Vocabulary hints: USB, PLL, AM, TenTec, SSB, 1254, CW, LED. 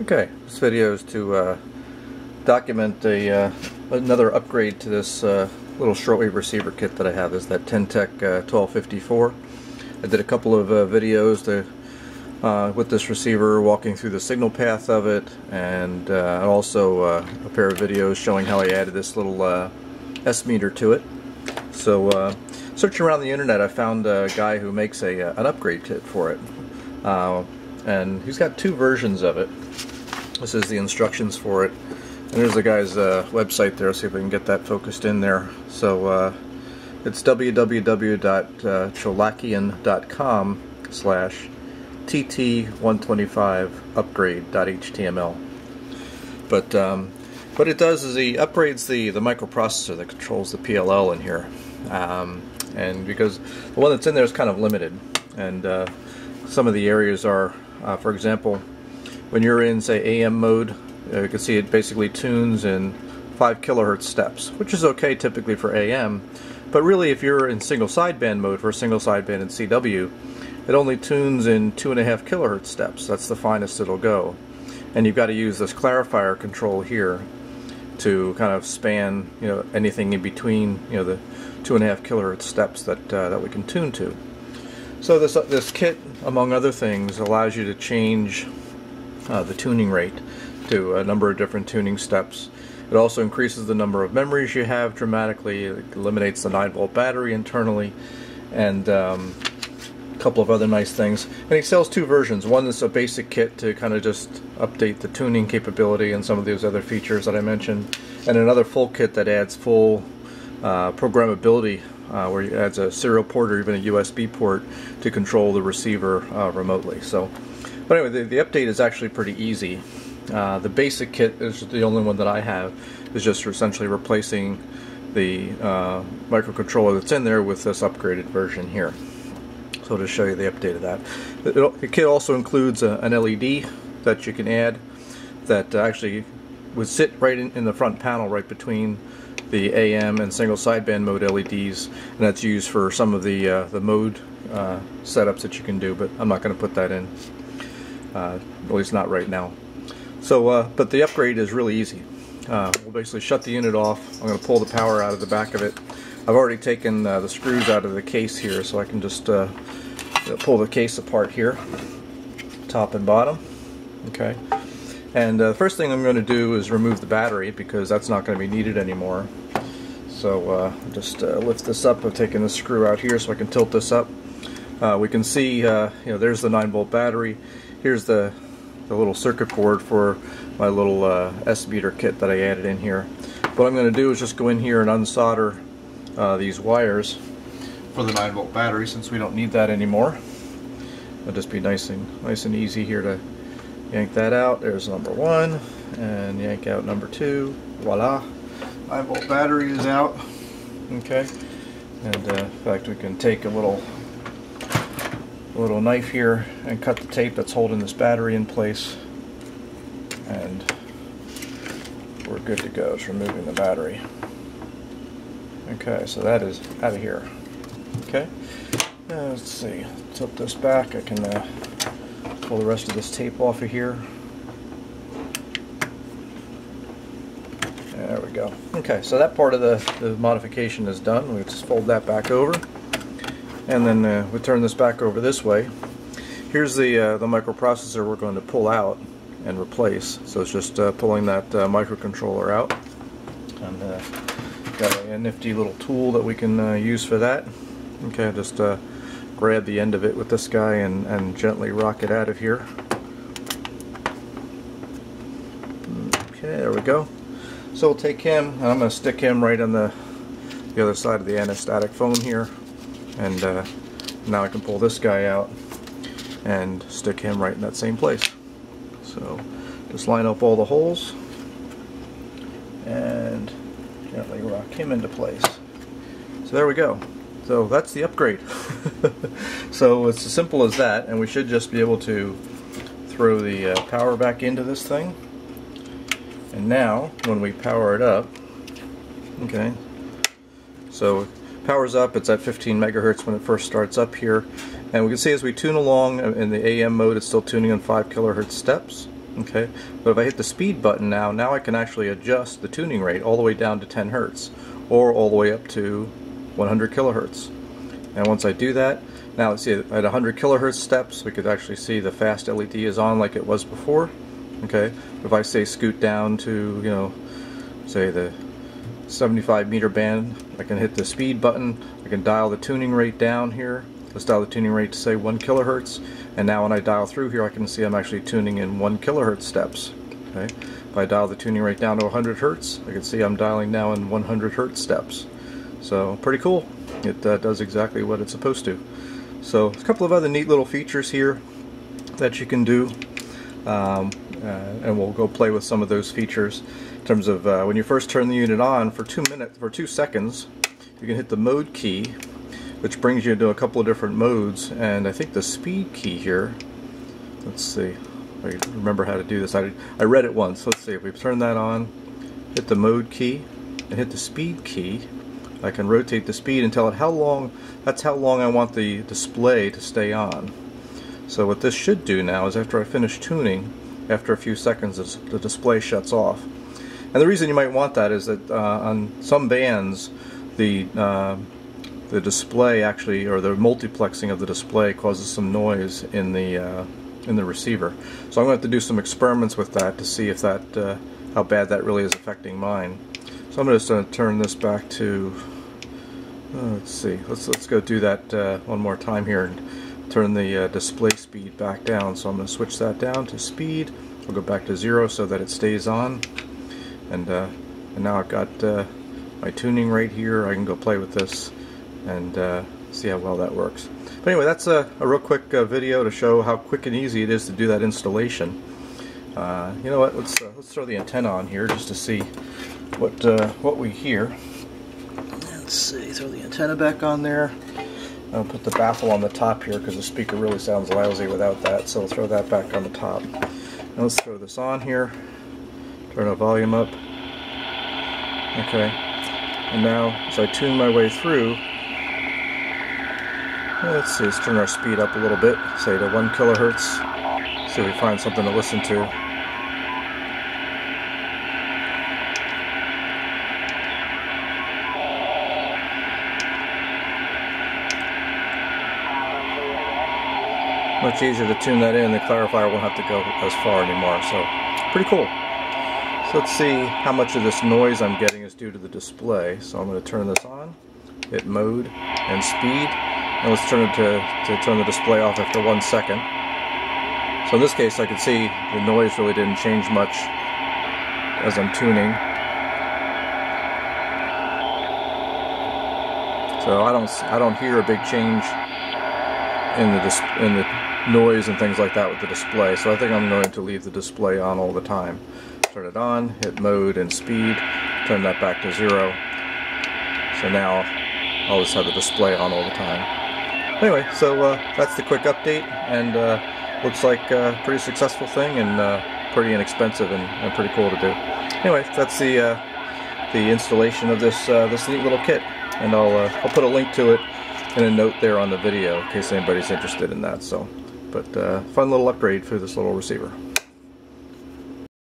Okay, this video is to document another upgrade to this little shortwave receiver kit that I have. Is that TenTec 1254. I did a couple of videos with this receiver, walking through the signal path of it, and also a pair of videos showing how I added this little S-meter to it. So searching around the internet, I found a guy who makes an upgrade kit for it. And he's got two versions of it. This is the instructions for it. And there's the guy's website there. See if we can get that focused in there. So it's www.cholakian.com/tt125upgrade.html. But what it does is he upgrades the microprocessor that controls the PLL in here. And because the one that's in there is kind of limited, and some of the areas are, for example, when you're in, say, AM mode, you can see it basically tunes in 5 kilohertz steps, which is okay typically for AM, but really if you're in single sideband mode, for a single sideband in CW, it only tunes in 2.5 kilohertz steps. That's the finest it'll go. And you've got to use this clarifier control here to kind of span, you know, anything in between, you know, the 2.5 kilohertz steps that we can tune to. So this kit, among other things, allows you to change the tuning rate to a number of different tuning steps. It also increases the number of memories you have dramatically. It eliminates the 9-volt battery internally, and a couple of other nice things. And it sells two versions. One is a basic kit to kind of just update the tuning capability and some of those other features that I mentioned, and another full kit that adds full programmability, where it adds a serial port or even a USB port to control the receiver remotely. So, but anyway, the update is actually pretty easy. The basic kit is the only one that I have. Is just essentially replacing the microcontroller that's in there with this upgraded version here. So to show you the update of that, the kit also includes an LED that you can add that actually would sit right in the front panel, right between the AM and single sideband mode LEDs, and that's used for some of the mode setups that you can do, but I'm not going to put that in, at least not right now. So, but the upgrade is really easy. We'll basically shut the unit off. I'm going to pull the power out of the back of it. I've already taken the screws out of the case here, so I can just pull the case apart here, top and bottom. Okay. And the first thing I'm going to do is remove the battery, because that's not going to be needed anymore. So just lift this up. I've taken the screw out here so I can tilt this up. We can see, you know, there's the 9-volt battery. Here's the little circuit board for my little S-meter kit that I added in here. What I'm going to do is just go in here and unsolder these wires for the 9-volt battery, since we don't need that anymore. It'll just be nice and easy here to yank that out. There's number one, and yank out number two. Voila, 9-volt battery is out. Okay, and in fact, we can take a little knife here and cut the tape that's holding this battery in place, and we're good to go. It's removing the battery. Okay, so that is out of here. Okay, now let's see. Tilt this back. I can pull the rest of this tape off of here. There we go. Okay, so that part of the modification is done. We just fold that back over, and then we turn this back over this way. Here's the microprocessor we're going to pull out and replace. So it's just pulling that microcontroller out, and got a nifty little tool that we can use for that. Okay, just grab the end of it with this guy and gently rock it out of here. Okay, there we go. So we'll take him, and I'm going to stick him right on the other side of the anti-static foam here, and now I can pull this guy out and stick him right in that same place. So just line up all the holes and gently rock him into place. So there we go. So that's the upgrade. So it's as simple as that, and we should just be able to throw the power back into this thing. And now, when we power it up, okay, so it powers up. It's at 15 megahertz when it first starts up here, and we can see as we tune along in the AM mode, it's still tuning on 5 kilohertz steps. Okay, but if I hit the speed button now I can actually adjust the tuning rate all the way down to 10 Hertz or all the way up to 100 kilohertz. And once I do that, now let's see, at 100 kilohertz steps we could actually see the fast LED is on like it was before. Okay, if I say scoot down to, you know, say the 75 meter band, I can hit the speed button, I can dial the tuning rate down here. Let's dial the tuning rate to say 1 kilohertz, and now when I dial through here I can see I'm actually tuning in 1 kilohertz steps. Okay? If I dial the tuning rate down to 100 Hertz, I can see I'm dialing now in 100 Hertz steps. So pretty cool. It does exactly what it's supposed to. So a couple of other neat little features here that you can do, and we'll go play with some of those features in terms of when you first turn the unit on for 2 seconds, you can hit the mode key, which brings you to a couple of different modes, and I think the speed key here, let's see, I remember how to do this, I read it once, let's see, if we turn that on, hit the mode key, and hit the speed key, I can rotate the speed and tell it how long, that's how long I want the display to stay on. So what this should do now is after I finish tuning, after a few seconds the display shuts off. And the reason you might want that is that on some bands, the display actually, or the multiplexing of the display, causes some noise in the receiver. So I'm going to have to do some experiments with that to see if that how bad that really is affecting mine. So I'm just going to turn this back to let's see, let's go do that one more time here and turn the display speed back down. So I'm going to switch that down to speed. We'll go back to 0 so that it stays on, and now I've got my tuning rate here. I can go play with this and see how well that works. But anyway, that's a real quick video to show how quick and easy it is to do that installation. You know what? Let's throw the antenna on here just to see what we hear. Let's see. Throw the antenna back on there. I'll put the baffle on the top here because the speaker really sounds lousy without that. So I'll throw that back on the top. Now let's throw this on here. Turn the volume up. Okay. And now, as I tune my way through. Let's see, let's turn our speed up a little bit, say to 1 kilohertz, see if we find something to listen to. Much easier to tune that in, the clarifier won't have to go as far anymore, so pretty cool. So let's see how much of this noise I'm getting is due to the display. So I'm going to turn this on, hit mode and speed. And let's turn it to turn the display off after 1 second. So in this case I can see the noise really didn't change much as I'm tuning. So I don't hear a big change in the noise and things like that with the display. So I think I'm going to leave the display on all the time. Turn it on, hit mode and speed, turn that back to 0. So now I'll just have the display on all the time. Anyway, so that's the quick update, and looks like a pretty successful thing, and pretty inexpensive, and pretty cool to do. Anyway, that's the installation of this this neat little kit, and I'll put a link to it and a note there on the video in case anybody's interested in that. So, but fun little upgrade for this little receiver.